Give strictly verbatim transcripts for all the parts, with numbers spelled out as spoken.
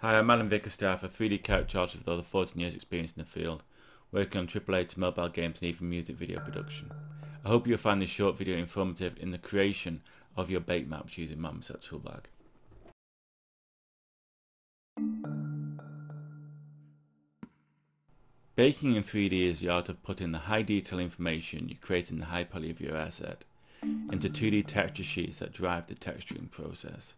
Hi, I'm Adam Vickerstaff, a three D character artist with over fourteen years experience in the field, working on triple A to mobile games and even music video production. I hope you'll find this short video informative in the creation of your bake maps using Marmoset Toolbag. Baking in three D is the art of putting the high detail information you create in the high poly of your asset into two D texture sheets that drive the texturing process.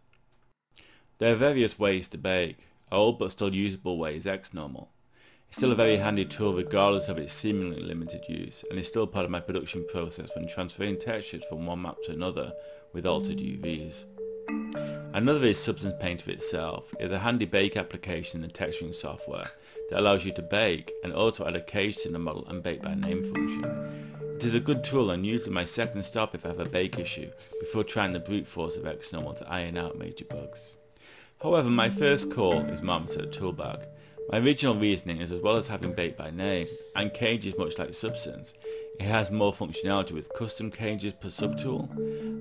There are various ways to bake. Our old but still usable way is XNormal. It's still a very handy tool regardless of its seemingly limited use, and is still part of my production process when transferring textures from one map to another with altered U Vs. Another is Substance Painter itself. It is a handy bake application in the texturing software that allows you to bake and also add a cage to the model and bake by name function. It is a good tool and usually my second stop if I have a bake issue before trying the brute force of XNormal to iron out major bugs. However, my first call is Marmoset Toolbag. My original reasoning is, as well as having bake by name and cages much like Substance, it has more functionality with custom cages per subtool,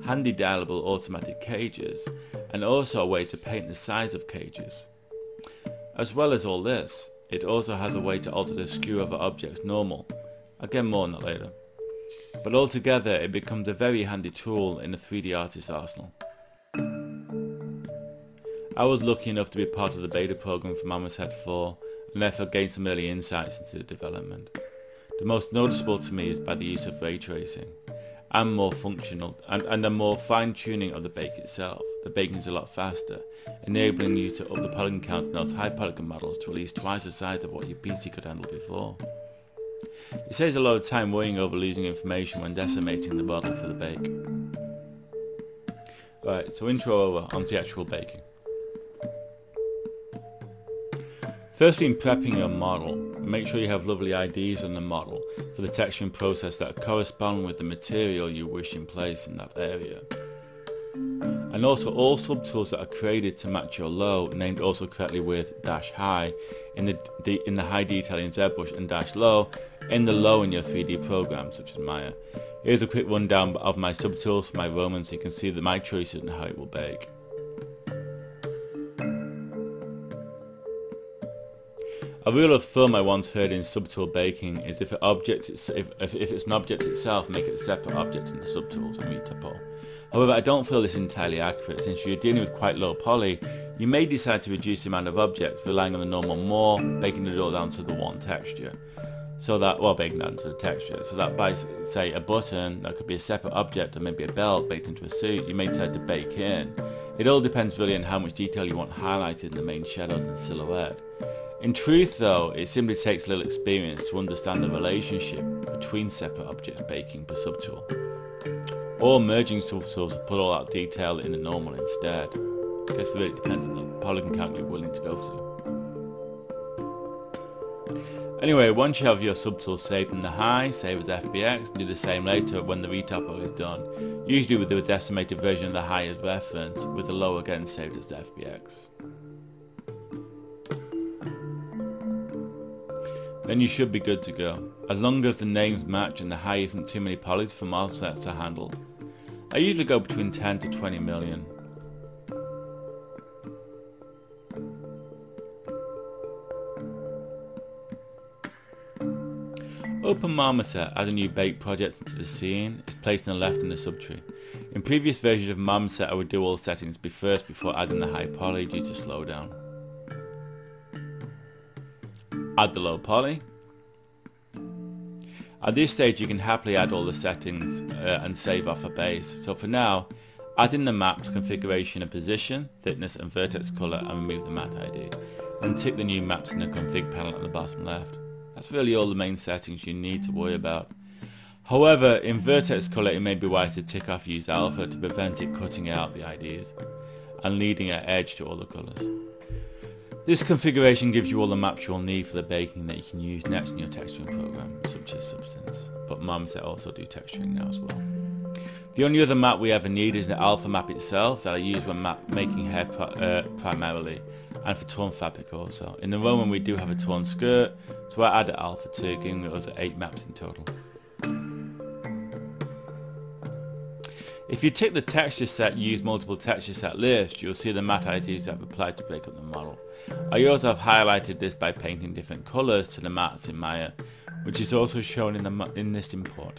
handy dialable automatic cages, and also a way to paint the size of cages. As well as all this, it also has a way to alter the skew of our objects normal. Again, more on that later. But altogether, it becomes a very handy tool in the three D artist's arsenal. I was lucky enough to be part of the beta program for Marmoset four, and therefore gained some early insights into the development. The most noticeable to me is by the use of ray tracing, and more functional, and, and a more fine-tuning of the bake itself. The baking is a lot faster, enabling you to up the polygon count and alt high polygon models to at least twice the size of what your P C could handle before. It saves a lot of time worrying over losing information when decimating the model for the bake. Alright, so intro over, onto the actual baking. Firstly, in prepping your model, make sure you have lovely I Ds on the model for the texturing process that correspond with the material you wish in place in that area. And also all subtools that are created to match your low, named also correctly with dash high in the, the, in the high detail in Z-Brush and dash low in the low in your three D program such as Maya. Here's a quick rundown of my subtools for my Roman so you can see that my choices and how it will bake. A rule of thumb I once heard in subtool baking is if, an object, if, if, if it's an object itself, make it a separate object in the subtools and retupple. However, I don't feel this entirely accurate since you're dealing with quite low poly, you may decide to reduce the amount of objects, relying on the normal more, baking it all down to the one texture. So that, well, baking down to the texture, so that by, say, a button, that could be a separate object or maybe a belt baked into a suit, you may decide to bake in. It all depends really on how much detail you want highlighted in the main shadows and silhouette. In truth though, it simply takes little experience to understand the relationship between separate objects baking per subtool, or merging subtools to put all that detail in the normal instead. I guess it really depends on the polygon count you're willing to go to. Anyway, once you have your subtool saved in the high, save as F B X, do the same later when the retoppo is done, usually with the decimated version of the high as reference, with the low again saved as F B X. Then you should be good to go, as long as the names match and the high isn't too many polys for offsets to handle. I usually go between ten to twenty million. Open Marmoset, add a new bake project into the scene, is placed on the left in the subtree. In previous versions of Marmoset I would do all settings first before adding the high poly due to slowdown. Add the low poly. At this stage you can happily add all the settings uh, and save off a base. So for now, add in the maps configuration and position, thickness and vertex color, and remove the mat I D. Then tick the new maps in the config panel at the bottom left. That's really all the main settings you need to worry about. However, in vertex color it may be wise to tick off use alpha to prevent it cutting out the I Ds and leading an edge to all the colors. This configuration gives you all the maps you'll need for the baking that you can use next in your texturing program, such as Substance, but Marmoset also do texturing now as well. The only other map we ever need is the alpha map itself that I use when map making hair pri uh, primarily, and for torn fabric also. In the Roman we do have a torn skirt, so I added alpha to, giving us eight maps in total. If you tick the texture set use multiple texture set list, you'll see the matte I Ds I've applied to break up the model. I also have highlighted this by painting different colors to the mattes in Maya, which is also shown in, the, in this import.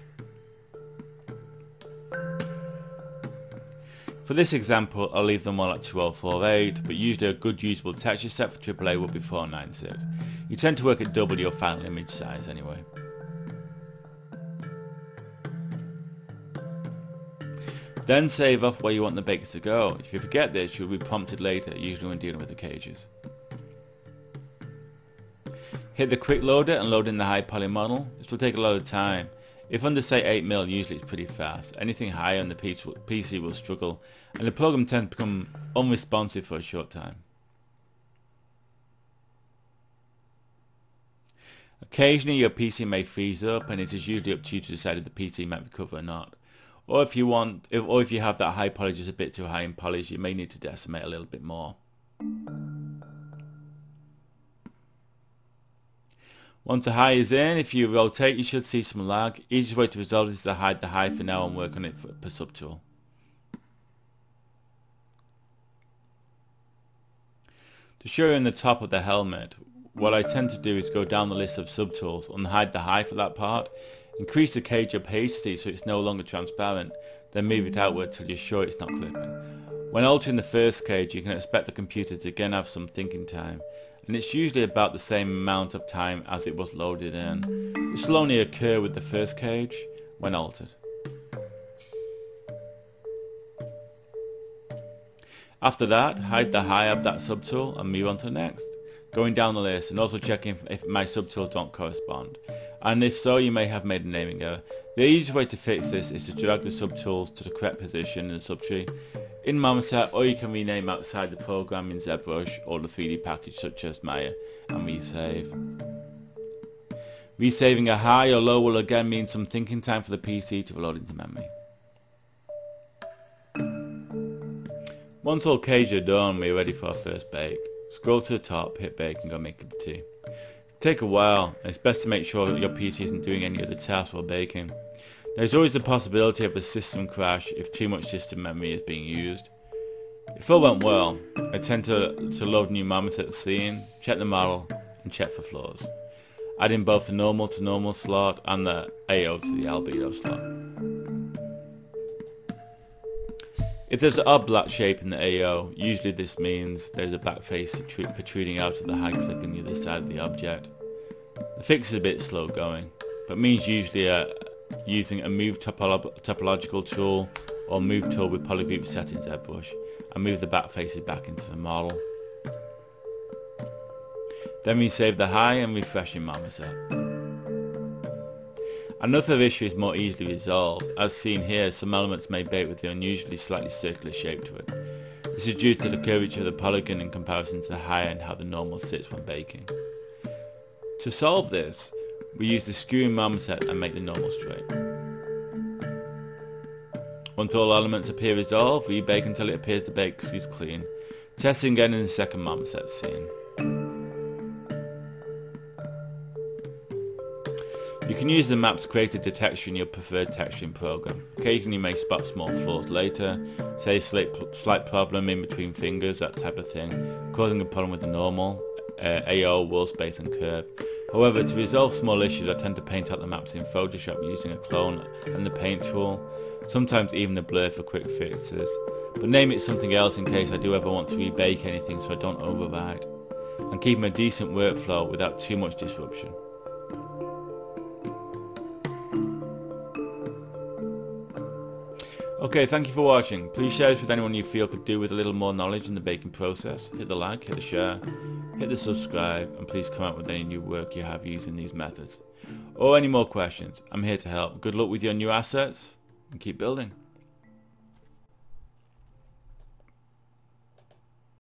For this example, I'll leave them all at twelve forty-eight, but usually a good usable texture set for triple A will be four ninety-six. You tend to work at double your final image size anyway. Then save off where you want the bakes to go. If you forget this, you'll be prompted later, usually when dealing with the cages. Hit the quick loader and load in the high poly model. This will take a lot of time. If under say eight mil, usually it's pretty fast. Anything higher on the P C will struggle, and the program tends to become unresponsive for a short time. Occasionally your P C may freeze up, and it is usually up to you to decide if the P C might recover or not. Or if you want, if, or if you have that high poly just a bit too high in polish, you may need to decimate a little bit more. Once the high is in, if you rotate, you should see some lag. Easiest way to resolve this is to hide the high for now and work on it for, per subtool. To show you in the top of the helmet, what I tend to do is go down the list of subtools and hide the high for that part. Increase the cage opacity so it's no longer transparent, then move it outward till you're sure it's not clipping. When altering the first cage, you can expect the computer to again have some thinking time, and it's usually about the same amount of time as it was loaded in. This will only occur with the first cage when altered. After that, hide the high of that subtool and move on to the next, going down the list and also checking if my subtools don't correspond. And if so, you may have made a naming error. The easiest way to fix this is to drag the subtools to the correct position in the subtree in Marmoset, or you can rename outside the program in Z-Brush or the three D package such as Maya and resave. Resaving a high or low will again mean some thinking time for the P C to reload into memory. Once all cages are done, we're ready for our first bake. Scroll to the top, hit bake and go make up tea. Take a while, and it's best to make sure that your P C isn't doing any other tasks while baking. There's always the possibility of a system crash if too much system memory is being used. If all went well, I tend to, to load new Marmoset scene, check the model, and check for flaws, adding both the normal to normal slot and the A O to the albedo slot. If there's an odd black shape in the A O, usually this means there's a back face protruding out of the high clip on the other side of the object. The fix is a bit slow going, but means usually a using a move topolo topological tool or move tool with polygroup settings Z-Brush and move the back faces back into the model. Then we save the high and refresh in Marmoset. Another issue is more easily resolved. As seen here, some elements may bake with the unusually slightly circular shape to it. This is due to the curvature of the polygon in comparison to the high and how the normal sits when baking. To solve this, we use the skew in Marmoset and make the normal straight. Once all elements appear resolved, we bake until it appears the bake is clean, testing again in the second Marmoset scene. You can use the maps created to texture in your preferred texturing program. Occasionally you may spot small flaws later, say a slight problem in between fingers, that type of thing, causing a problem with the normal, uh, A O, wall space and curve. However, to resolve small issues, I tend to paint out the maps in Photoshop using a clone and the paint tool, sometimes even the blur for quick fixes, but name it something else in case I do ever want to rebake anything so I don't override, and keeping a decent workflow without too much disruption. Okay, thank you for watching. Please share this with anyone you feel could do with a little more knowledge in the baking process. Hit the like, hit the share, hit the subscribe, and please come out with any new work you have using these methods. Or any more questions, I'm here to help. Good luck with your new assets, and keep building.